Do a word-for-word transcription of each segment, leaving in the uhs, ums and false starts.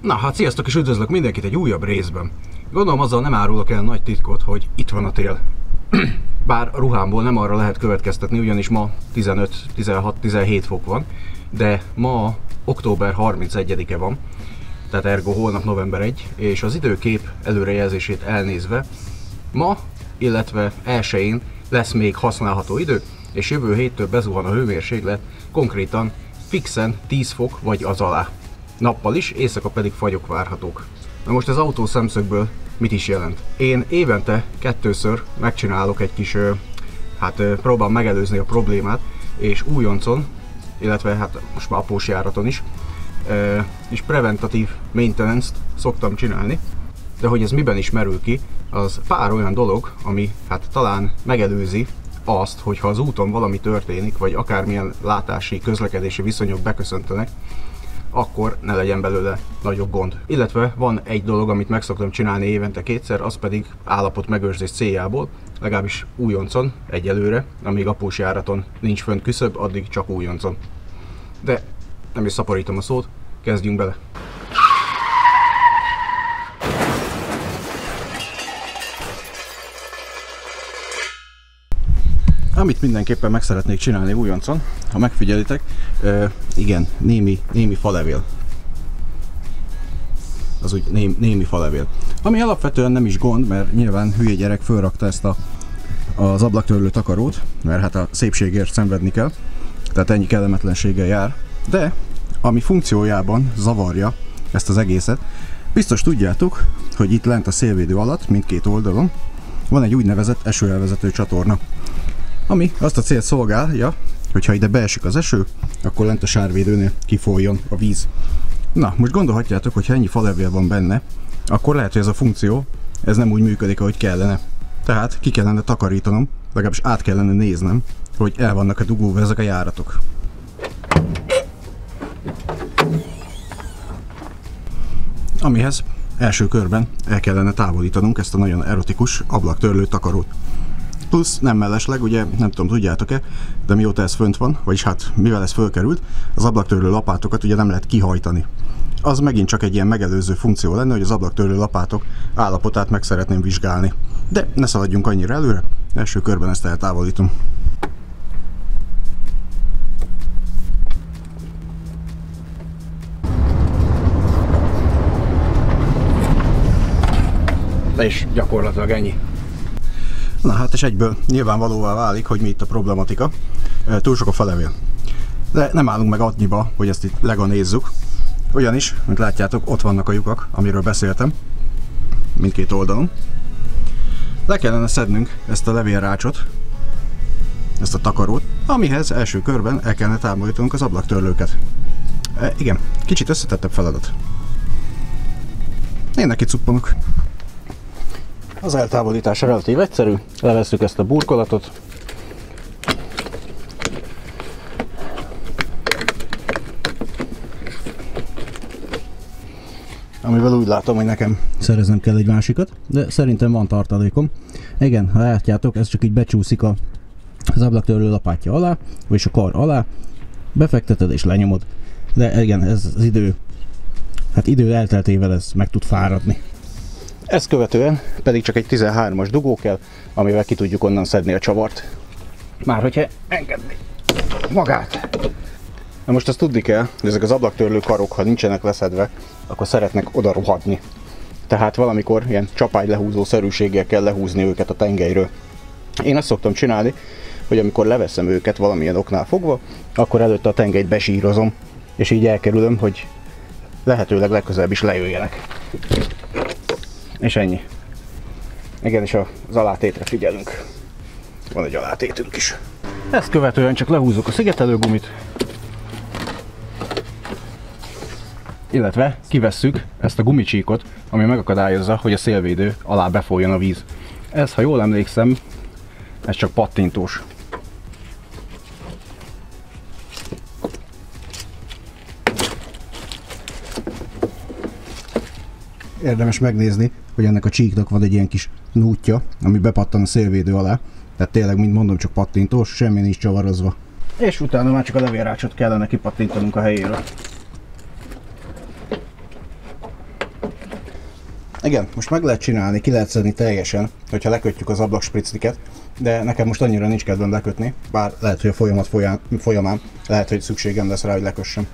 Na hát sziasztok, és üdvözlök mindenkit egy újabb részben. Gondolom azzal nem árulok el nagy titkot, hogy itt van a tél. Bár a ruhámból nem arra lehet következtetni, ugyanis ma tizenöt, tizenhat, tizenhét fok van, de ma október harmincegyedike van, tehát ergo holnap november egy, és az időkép előrejelzését elnézve ma, illetve elsőjén lesz még használható idő, és jövő héttől bezuhan a hőmérséklet, konkrétan fixen tíz fok vagy az alá. Nappal is, éjszaka pedig fagyok várhatók. Na most az autó szemszögből mit is jelent? Én évente kettőször megcsinálok egy kis, hát próbálom megelőzni a problémát, és újoncon, illetve hát most már após járaton is, és preventatív maintenance-t szoktam csinálni, de hogy ez miben is merül ki, az pár olyan dolog, ami hát talán megelőzi azt, hogyha az úton valami történik, vagy akármilyen látási, közlekedési viszonyok beköszöntenek, akkor ne legyen belőle nagyobb gond. Illetve van egy dolog, amit meg szoktam csinálni évente kétszer, az pedig állapot megőrzés céljából, legalábbis újoncon, egyelőre, amíg após járaton nincs fönt küszöb, addig csak újoncon. De nem is szaporítom a szót, kezdjünk bele! Amit mindenképpen meg szeretnék csinálni újoncon, ha megfigyelitek, euh, igen, némi, némi falevél. Az úgy némi, némi falevél. Ami alapvetően nem is gond, mert nyilván hülye gyerek fölrakta ezt a, az ablaktörlő takarót, mert hát a szépségért szenvedni kell, tehát ennyi kellemetlenséggel jár. De ami funkciójában zavarja ezt az egészet, biztos tudjátok, hogy itt lent a szélvédő alatt, mindkét oldalon, van egy úgynevezett esőelvezető csatorna, ami azt a célt szolgálja, hogy ha ide beesik az eső, akkor lent a sárvédőnél kifoljon a víz. Na, most gondolhatjátok, hogy ha ennyi falevél van benne, akkor lehet, hogy ez a funkció ez nem úgy működik, ahogy kellene. Tehát ki kellene takarítanom, legalábbis át kellene néznem, hogy el vannak-e dugóva ezek a járatok. Amihez első körben el kellene távolítanunk ezt a nagyon erotikus ablaktörlő takarót. Plusz nem mellesleg, ugye nem tudom, tudjátok-e, de mióta ez fönt van, vagyis hát mivel ez fölkerült, az ablaktörlő lapátokat ugye nem lehet kihajtani. Az megint csak egy ilyen megelőző funkció lenne, hogy az ablaktörlő lapátok állapotát meg szeretném vizsgálni. De ne szaladjunk annyira előre, első körben ezt eltávolítom. És gyakorlatilag ennyi. Na hát, és egyből nyilvánvalóvá válik, hogy mi itt a problematika. Túl sok a falevél. De nem állunk meg adniba, hogy ezt itt leganézzük. Ugyanis, mint látjátok, ott vannak a lyukak, amiről beszéltem. Mindkét oldalon. Le kellene szednünk ezt a levélrácsot, ezt a takarót, amihez első körben el kellene távolítanunk az ablaktörlőket. E, igen, kicsit összetettebb feladat. Én neki cuppanok. Az eltávolítása relatív egyszerű, levesszük ezt a burkolatot. Amivel úgy látom, hogy nekem szereznem kell egy másikat, de szerintem van tartalékom. Igen, ha látjátok, ez csak így becsúszik a, az ablaktörlő lapátja alá, vagyis a kar alá, befekteted és lenyomod. De igen, ez az idő, hát idő elteltével ez meg tud fáradni. Ezt követően pedig csak egy tizenhármas dugó kell, amivel ki tudjuk onnan szedni a csavart. Már hogyha engedni magát. Na most azt tudni kell, hogy ezek az ablaktörlő karok, ha nincsenek leszedve, akkor szeretnek oda rohadni. Tehát valamikor ilyen csapágylehúzó szerűséggel kell lehúzni őket a tengelyről. Én azt szoktam csinálni, hogy amikor leveszem őket valamilyen oknál fogva, akkor előtte a tengelyt besírozom, és így elkerülöm, hogy lehetőleg legközelebb is lejöjjenek. És ennyi. Igen, és az alátétre figyelünk. Van egy alátétünk is. Ezt követően csak lehúzzuk a szigetelőgumit. Illetve kivesszük ezt a gumicsíkot, ami megakadályozza, hogy a szélvédő alá befoljon a víz. Ez, ha jól emlékszem, ez csak pattintós. Érdemes megnézni, hogy ennek a csíknak van egy ilyen kis nútja, ami bepattan a szélvédő alá. Tehát tényleg, mint mondom, csak pattintós, semmi nincs csavarozva. És utána már csak a levélrácsot kellene kipattintanunk a helyéről. Igen, most meg lehet csinálni, ki lehet szedni teljesen, hogyha lekötjük az ablakspritcniket, de nekem most annyira nincs kedvem lekötni, bár lehet, hogy a folyamat folyán, folyamán lehet, hogy szükségem lesz rá, hogy lekössem.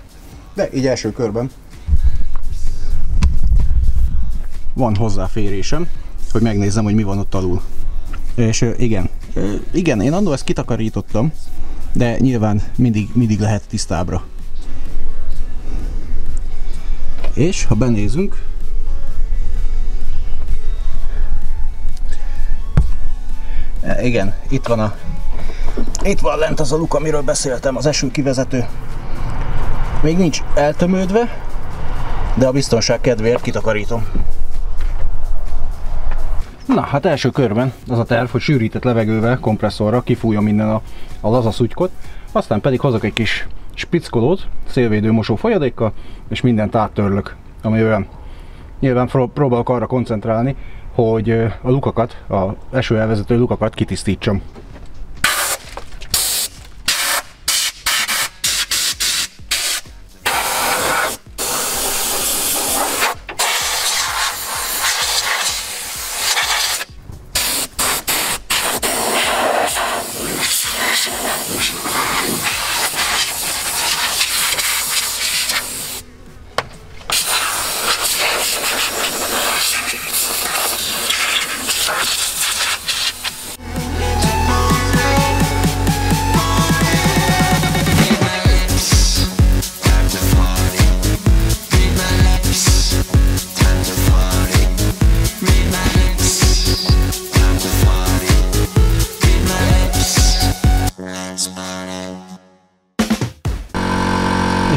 De így első körben van hozzáférésem, hogy megnézzem, hogy mi van ott alul. És igen, igen, én annól ezt kitakarítottam, de nyilván mindig, mindig lehet tisztábbra. És ha benézünk, igen, itt van, a, itt van lent az a luk, amiről beszéltem, az esőkivezető. Még nincs eltömődve, de a biztonság kedvéért kitakarítom. Na, hát első körben az a terv, hogy sűrített levegővel, kompresszorra kifújja minden a, a laza szutykot, aztán pedig hozok egy kis spickolót, szélvédő mosó folyadékkal, és mindent áttörlök, ami olyan. Nyilván próbálok arra koncentrálni, hogy a lukakat, az eső elvezető lukakat kitisztítsam.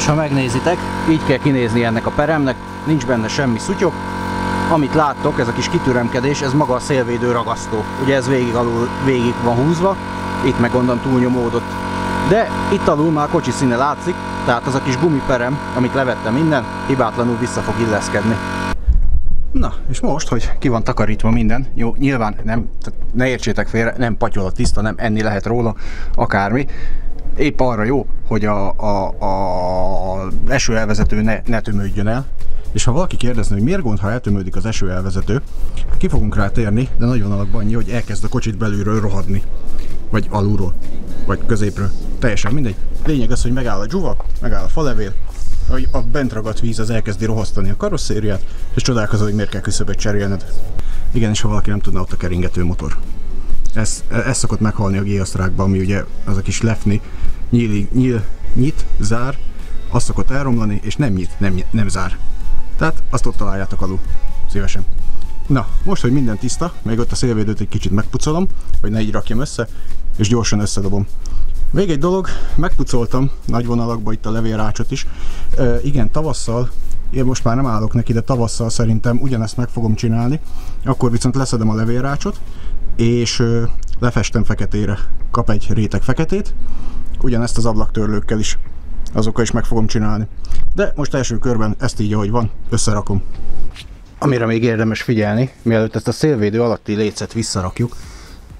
Ha megnézitek, így kell kinézni ennek a peremnek, nincs benne semmi szutyok. Amit láttok, ez a kis kitüremkedés, ez maga a szélvédő ragasztó. Ugye ez végig alul végig van húzva, itt meg gondolom túlnyomódott. De itt alul már kocsi színe látszik, tehát az a kis gumiperem, amit levettem innen, hibátlanul vissza fog illeszkedni. Na, és most, hogy ki van takarítva minden, jó, nyilván nem, ne értsétek félre, nem patyolat tiszta, nem enni lehet róla, akármi. Épp arra jó, hogy a, a, a esőelvezető ne, ne tömődjön el. És ha valaki kérdezne, hogy miért gond, ha eltömődik az esőelvezető, ki fogunk rá térni, de nagy vonalakban annyi, hogy elkezd a kocsit belülről rohadni. Vagy alulról, vagy középről. Teljesen mindegy. Lényeg az, hogy megáll a dzsuva, megáll a falevél, hogy a bent ragadt víz az elkezdi rohasztani a karosszériát, és csodálkozol, hogy miért kell küszöböt cserélned. Igen, és ha valaki nem tudna, ott a keringető motor. Ez, ez szokott meghalni a G-Astrákban, ami ugye az a kis lefni, nyíl, nyíl, nyit, zár, azt szokott elromlani, és nem nyit, nem, nem zár. Tehát azt ott találjátok alul, szívesen. Na, most, hogy minden tiszta, még ott a szélvédőt egy kicsit megpucolom, hogy ne így rakjam össze, és gyorsan összedobom. Még egy dolog, megpucoltam nagy vonalakba itt a levélrácsot is. Ö, igen, tavasszal, én most már nem állok neki, de tavasszal szerintem ugyanezt meg fogom csinálni, akkor viszont leszedem a levélrácsot, és lefestem feketére, kap egy réteg feketét, ugyanezt az ablaktörlőkkel is, azokkal is meg fogom csinálni. De most első körben ezt így, ahogy van, összerakom. Amire még érdemes figyelni, mielőtt ezt a szélvédő alatti lécet visszarakjuk,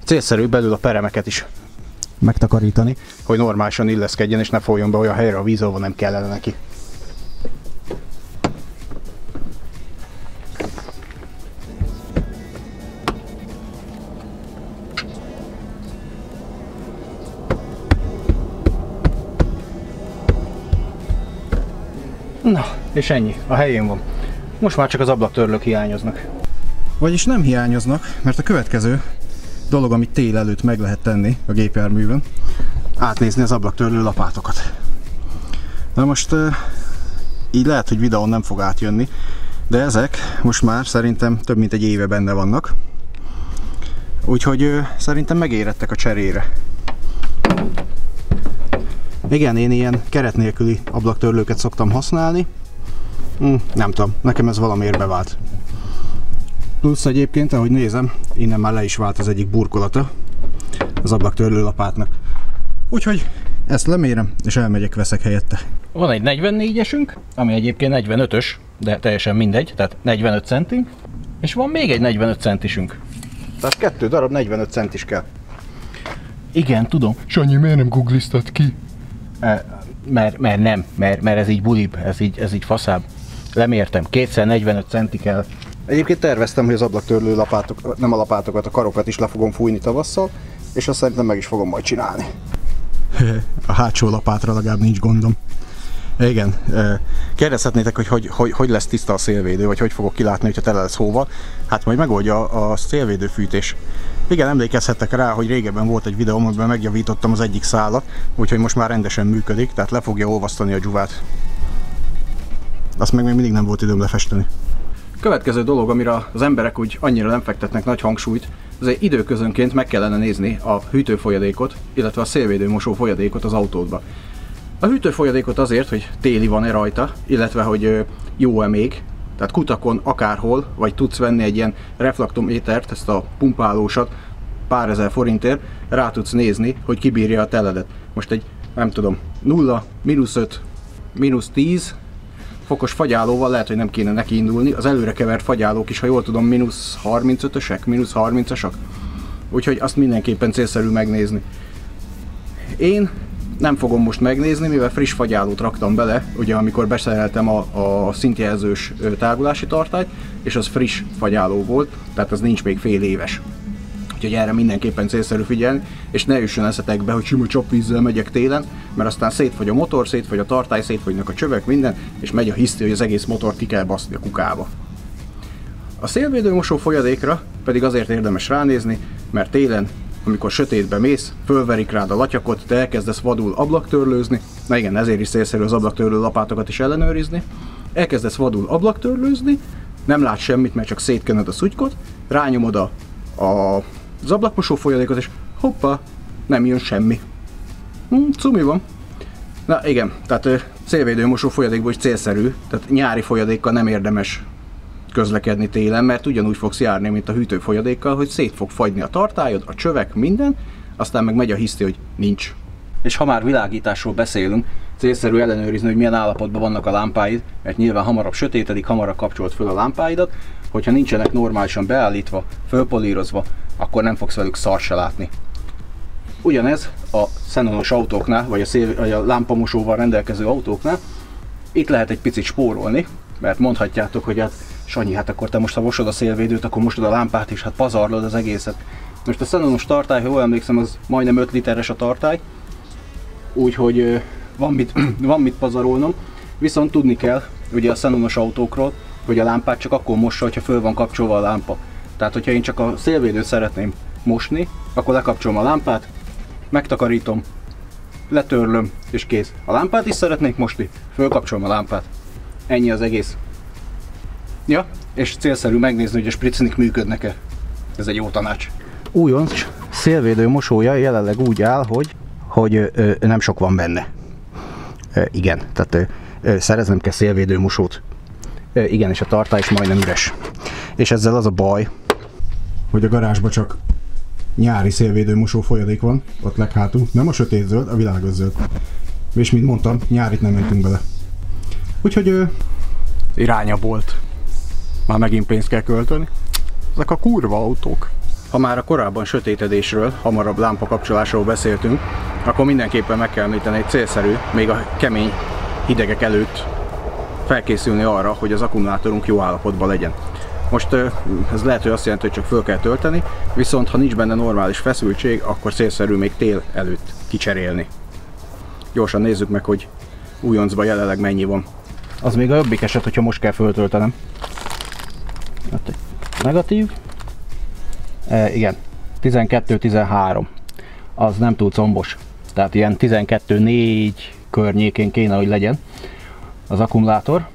célszerű belül a peremeket is megtakarítani, hogy normálisan illeszkedjen, és ne folyjon be olyan helyre a víz, ahova nem kellene neki. Na, és ennyi, a helyén van. Most már csak az ablaktörlők hiányoznak. Vagyis nem hiányoznak, mert a következő dolog, amit tél előtt meg lehet tenni a gépjárművön, átnézni az ablaktörlő lapátokat. Na most így lehet, hogy videón nem fog átjönni, de ezek most már szerintem több mint egy éve benne vannak. Úgyhogy szerintem megérettek a cserére. Igen, én ilyen keret nélküli ablaktörlőket szoktam használni. Hm, nem tudom, nekem ez valamiért bevált. Plusz egyébként, ahogy nézem, innen már le is vált az egyik burkolata az ablaktörlő lapátnak. Úgyhogy ezt lemérem, és elmegyek, veszek helyette. Van egy negyvennégyesünk, ami egyébként negyvenötös, de teljesen mindegy, tehát negyvenöt centi. És van még egy negyvenöt centisünk. Tehát kettő darab negyvenöt centis kell. Igen, tudom. Sanyi, miért nem googliztad ki? Mert, mert nem, mert, mert ez így bulibb, ez így, ez így faszább. Lemértem, kétszer negyvenöt centi kell Egyébként terveztem, hogy az ablaktörlő lapátok, nem a lapátokat, a karokat is le fogom fújni tavasszal, és azt szerintem meg is fogom majd csinálni. A hátsó lapátra legalább nincs gondom. Igen, kérdezhetnétek, hogy hogy, hogy hogy lesz tiszta a szélvédő, vagy hogy fogok kilátni, hogyha tele lesz hóval. Hát majd megoldja a szélvédőfűtés. Igen, emlékezhettek rá, hogy régebben volt egy videóm, amiben megjavítottam az egyik szálat, úgyhogy most már rendesen működik, tehát le fogja olvasztani a dzsuvát. Azt meg még mindig nem volt időm lefesteni. Következő dolog, amire az emberek úgy annyira nem fektetnek nagy hangsúlyt, azért időközönként meg kellene nézni a hűtőfolyadékot, illetve a szélvédőmosó folyadékot az autódba. A hűtőfolyadékot azért, hogy téli van-e rajta, illetve hogy jó-e még, tehát kutakon, akárhol, vagy tudsz venni egy ilyen reflektométert, ezt a pumpálósat, pár ezer forintért, rá tudsz nézni, hogy kibírja a teledet. Most egy, nem tudom, nulla, mínusz öt, mínusz tíz fokos fagyálóval lehet, hogy nem kéne neki indulni. Az előre kevert fagyálók is, ha jól tudom, mínusz harmincötösek, mínusz harmincasak. Úgyhogy azt mindenképpen célszerű megnézni. Én nem fogom most megnézni, mivel friss fagyálót raktam bele, ugye amikor beszereltem a, a szintjelzős tágulási tartályt, és az friss fagyáló volt, tehát az nincs még fél éves. Úgyhogy erre mindenképpen célszerű figyelni, és ne üssön eszetekbe, hogy sima csapvízzel megyek télen, mert aztán szétfogy a motor, szétfogy a tartály, szétfogynak a csövek, minden, és megy a hiszti, hogy az egész motort ki kell baszni a kukába. A szélvédőmosó folyadékra pedig azért érdemes ránézni, mert télen, amikor sötétbe mész, fölverik rád a latyakot, te elkezdesz vadul ablaktörlőzni, na igen, ezért is célszerű az ablaktörlő lapátokat is ellenőrizni, elkezdesz vadul ablaktörlőzni, nem látsz semmit, mert csak szétkönöd a szutykot, rányomod a, a az ablakmosó folyadékot, és hoppá, nem jön semmi. Hm, cumi van. Na igen, tehát szélvédőmosó folyadékból is célszerű, tehát nyári folyadékkal nem érdemes közlekedni télen, mert ugyanúgy fogsz járni, mint a hűtőfolyadékkal, hogy szét fog fagyni a tartályod, a csövek, minden, aztán meg megy a hiszti, hogy nincs. És ha már világításról beszélünk, célszerű ellenőrizni, hogy milyen állapotban vannak a lámpáid, mert nyilván hamarabb sötétedik, hamarabb kapcsolt föl a lámpáidat, hogyha nincsenek normálisan beállítva, fölpolírozva, akkor nem fogsz velük szar se látni. Ugyanez a szenonos autóknál, vagy a, szél, vagy a lámpamosóval rendelkező autóknál, itt lehet egy picit spórolni, mert mondhatjátok, hogy hát Sanyi, hát akkor te most ha mosod a szélvédőt, akkor mosod a lámpát és hát pazarlod az egészet. Most a szenonos tartály, ha jól emlékszem, az majdnem öt literes a tartály, úgyhogy van mit, van mit pazarolnom, viszont tudni kell ugye a szenonos autókról, hogy a lámpát csak akkor mossa, ha föl van kapcsolva a lámpa. Tehát, hogyha én csak a szélvédőt szeretném mosni, akkor lekapcsolom a lámpát, megtakarítom, letörlöm és kész. A lámpát is szeretnék mosni, fölkapcsolom a lámpát. Ennyi az egész. Ja, és célszerű megnézni, hogy a spritznik működnek-e. Ez egy jó tanács. Újonc szélvédő mosója jelenleg úgy áll, hogy, hogy ö, nem sok van benne. Ö, igen, tehát ö, ö, szereznem kell szélvédő mosót. Ö, igen, és a tartály is majdnem üres. És ezzel az a baj, hogy a garázsban csak nyári szélvédő mosó folyadék van, ott leghátul, nem a sötét zöld, a világos zöld. És mint mondtam, nyárit nem mentünk bele. Úgyhogy ő... iránya volt. Már megint pénzt kell költeni. Ezek a kurva autók. Ha már a korábban sötétedésről, hamarabb lámpakapcsolásról beszéltünk, akkor mindenképpen meg kell említeni, egy célszerű, még a kemény hidegek előtt felkészülni arra, hogy az akkumulátorunk jó állapotban legyen. Most ez lehet, hogy azt jelenti, hogy csak föl kell tölteni, viszont ha nincs benne normális feszültség, akkor célszerű még tél előtt kicserélni. Gyorsan nézzük meg, hogy újoncban jelenleg mennyi van. Az még a jobbik eset, hogyha most kell föltöltenem. Negatív. E, igen, tizenkettő tizenhárom. Az nem túl combos. Tehát ilyen tizenkettő négy környékén kéne, hogy legyen az akkumulátor.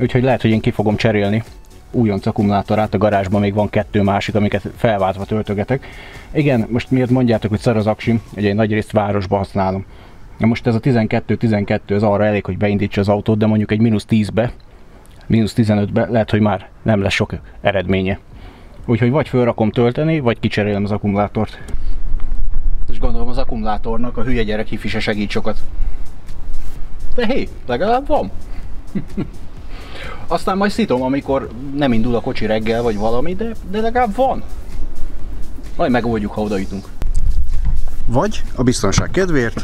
Úgyhogy lehet, hogy én ki fogom cserélni újonc akkumulátorát, a garázsban még van kettő másik, amiket felváltva töltögetek. Igen, most miért mondjátok, hogy szar az aksim, egy nagyrészt városban használom. Na most ez a tizenkettő tizenkettő az arra elég, hogy beindítsa az autót, de mondjuk egy mínusz tízbe, mínusz tizenötbe lehet, hogy már nem lesz sok eredménye. Úgyhogy vagy fölrakom tölteni, vagy kicserélem az akkumulátort. És gondolom az akkumulátornak a hülye gyerek hifi se segít sokat. De hé, legalább van! Aztán majd szitom, amikor nem indul a kocsi reggel, vagy valami, de, de legalább van. Majd megoldjuk, ha odajutunk. Vagy a biztonság kedvéért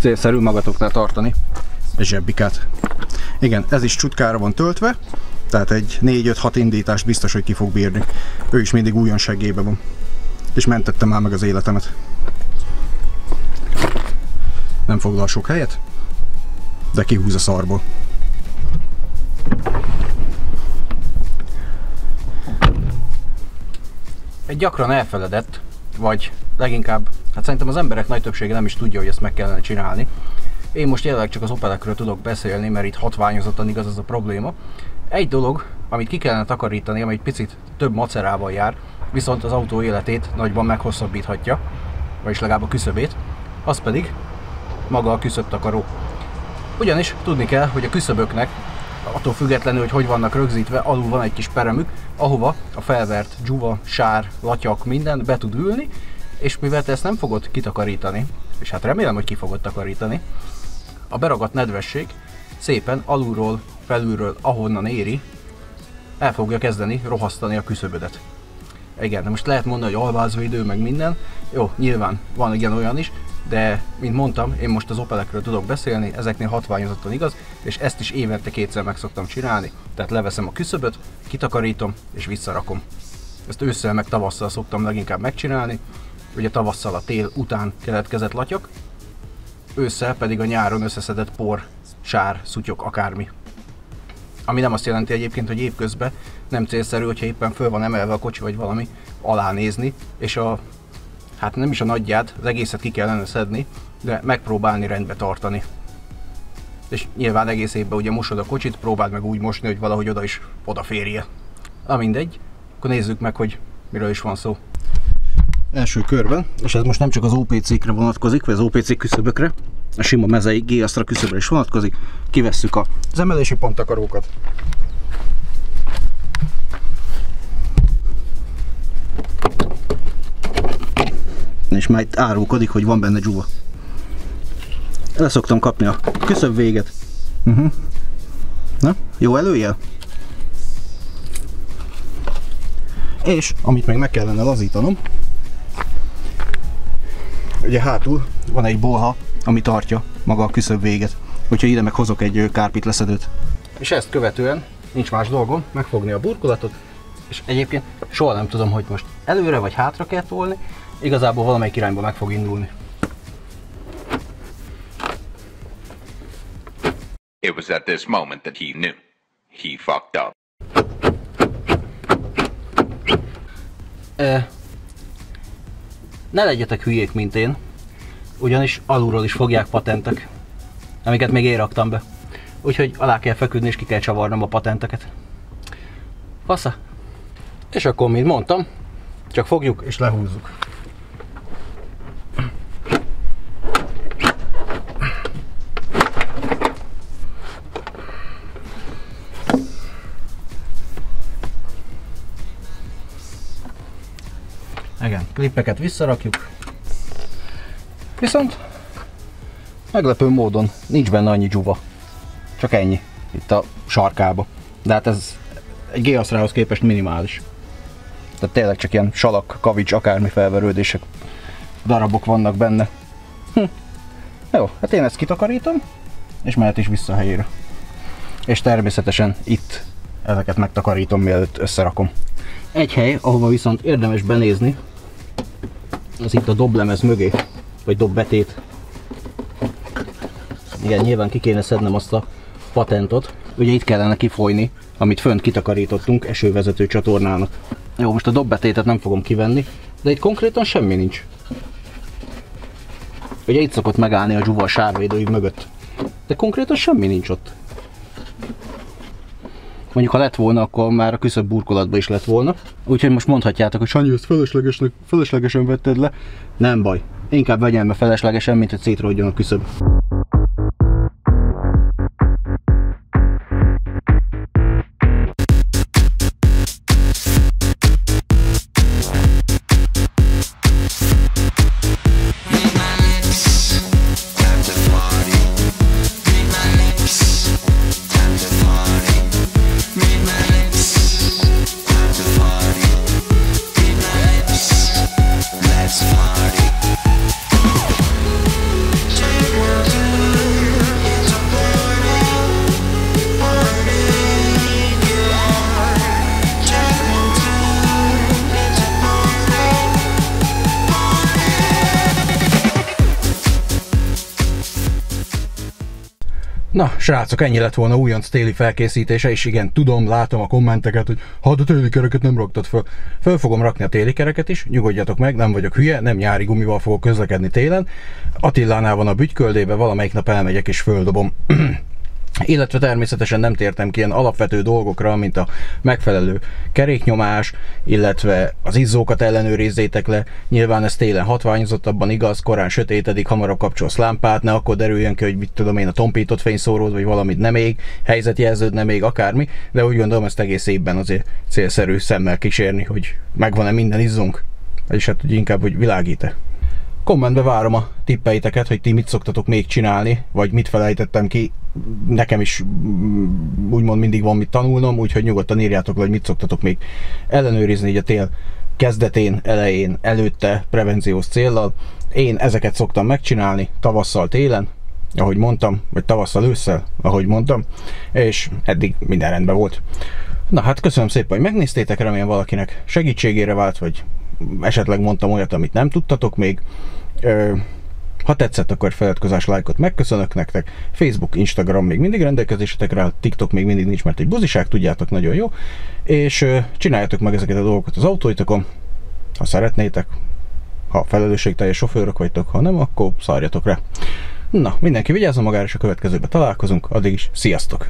célszerű magatoknál tartani egy zsebbikát. Igen, ez is csutkára van töltve, tehát egy négy öt hat indítást biztos, hogy ki fog bírni. Ő is mindig újonságébe van. És mentettem már meg az életemet. Nem foglal sok helyet, de kihúz a szarból. Egy gyakran elfeledett, vagy leginkább, hát szerintem az emberek nagy többsége nem is tudja, hogy ezt meg kellene csinálni. Én most jelenleg csak az Opelekről tudok beszélni, mert itt hatványozottan igaz az a probléma. Egy dolog, amit ki kellene takarítani, ami egy picit több macerával jár, viszont az autó életét nagyban meghosszabbíthatja, vagyis legalább a küszöbét, az pedig maga a küszöbtakaró. Ugyanis tudni kell, hogy a küszöböknek, attól függetlenül, hogy hogy vannak rögzítve, alul van egy kis peremük, ahova a felvert dzsuva, sár, latyak, minden be tud ülni, és mivel te ezt nem fogod kitakarítani, és hát remélem, hogy ki fogod takarítani, a beragadt nedvesség szépen alulról, felülről, ahonnan éri, el fogja kezdeni rohasztani a küszöbödet. Igen, most lehet mondani, hogy alvázvédő, meg minden, jó, nyilván van igen olyan is, de, mint mondtam, én most az Opelekről tudok beszélni, ezeknél hatványozottan igaz, és ezt is évente kétszer meg szoktam csinálni, tehát leveszem a küszöböt, kitakarítom és visszarakom. Ezt ősszel meg tavasszal szoktam leginkább megcsinálni, ugye tavasszal a tél után keletkezett latyak, ősszel pedig a nyáron összeszedett por, sár, szutyok, akármi. Ami nem azt jelenti egyébként, hogy évközben nem célszerű, hogyha éppen föl van emelve a kocsi vagy valami, alá nézni, és a hát nem is a nagyját, az egészet ki kellene szedni, de megpróbálni rendbe tartani. És nyilván egész évben ugye mosod a kocsit, próbáld meg úgy mosni, hogy valahogy oda is odaférje. Na mindegy, akkor nézzük meg, hogy miről is van szó. Első körben, és ez most nem csak az o pé cé-kre vonatkozik, vagy az o pé cé küszöbökre, a sima mezei G Astra küszöbökre is vonatkozik, kivesszük az emelési ponttakarókat. És már itt árulkodik, hogy van benne dzsuva. Le szoktam kapni a küszöb véget. Uh-huh. Na, jó előjel? És amit meg meg kellene lazítanom, ugye hátul van egy bolha, ami tartja maga a küszöb véget. Úgyhogy ide meg hozok egy kárpit leszedőt. És ezt követően nincs más dolgom megfogni a burkolatot, és egyébként soha nem tudom, hogy most előre vagy hátra kell tolni, igazából valamelyik irányba meg fog indulni. It was at this moment that he knew. He fucked up. E, ne legyetek hülyék, mint én, ugyanis alulról is fogják patentek, amiket még én raktam be. Úgyhogy alá kell feküdni és ki kell csavarnom a patenteket. Fasza? És akkor, mint mondtam, csak fogjuk és lehúzzuk. Igen, klippeket visszarakjuk. Viszont meglepő módon nincs benne annyi dzsuva. Csak ennyi, itt a sarkába. De hát ez egy G Astrahoz képest minimális. Tehát tényleg csak ilyen salak, kavics, akármi felverődések, darabok vannak benne. Hm. Jó, hát én ezt kitakarítom, és mehet is vissza a helyére. És természetesen itt ezeket megtakarítom, mielőtt összerakom. Egy hely, ahova viszont érdemes benézni, az itt a doblemez mögé, vagy dobbetét. Igen, nyilván ki kéne szednem azt a patentot. Ugye itt kellene kifolyni, amit fönt kitakarítottunk esővezető csatornának. Jó, most a dobbetétet nem fogom kivenni, de itt konkrétan semmi nincs. Ugye itt szokott megállni a dzsuva a sárvédői mögött, de konkrétan semmi nincs ott. Mondjuk, ha lett volna, akkor már a küszöbb burkolatba is lett volna. Úgyhogy most mondhatjátok, hogy Sanyi, ezt feleslegesnek, feleslegesen vetted le. Nem baj, inkább vegyem be feleslegesen, mint hogy szétródjon a küszöb. Let's party. Na, srácok, ennyi lett volna újonc téli felkészítése, és igen, tudom, látom a kommenteket, hogy hát a téli kereket nem raktad föl. Föl fogom rakni a téli kereket is, nyugodjatok meg, nem vagyok hülye, nem nyári gumival fogok közlekedni télen. Attilánál van a bütyköldébe, valamelyik nap elmegyek és földobom. Illetve természetesen nem tértem ki ilyen alapvető dolgokra, mint a megfelelő keréknyomás, illetve az izzókat ellenőrizzétek le. Nyilván ez télen hatványozottabban igaz, korán sötétedik, hamarabb kapcsolsz lámpát, ne akkor derüljön ki, hogy mit tudom én, a tompított fényszóród, vagy valamit nem ég, helyzetjelződ nem ég, akármi, de úgy gondolom, ezt egész évben azért célszerű szemmel kísérni, hogy megvan-e minden izzunk, és hát hogy inkább, hogy világít-e. Kommentbe várom a tippeiteket, hogy ti mit szoktatok még csinálni, vagy mit felejtettem ki. Nekem is úgymond mindig van mit tanulnom, úgyhogy nyugodtan írjátok le, hogy mit szoktatok még ellenőrizni így a tél kezdetén, elején, előtte, prevenciós céllal. Én ezeket szoktam megcsinálni tavasszal, télen, ahogy mondtam, vagy tavasszal, ősszel, ahogy mondtam, és eddig minden rendben volt. Na hát köszönöm szépen, hogy megnéztétek, remélem valakinek segítségére vált, vagy esetleg mondtam olyat, amit nem tudtatok még. Ö, ha tetszett, akkor feliratkozás, lájkot megköszönök nektek. Facebook, Instagram még mindig rendelkezésetekre áll, TikTok még mindig nincs, mert egy buziság, tudjátok, nagyon jó. És ö, csináljátok meg ezeket a dolgokat az autóitokon, ha szeretnétek, ha felelősségteljes sofőrök vagytok, ha nem, akkor szarjatok rá. Na, mindenki vigyázzon magára, és a következőben találkozunk, addig is sziasztok!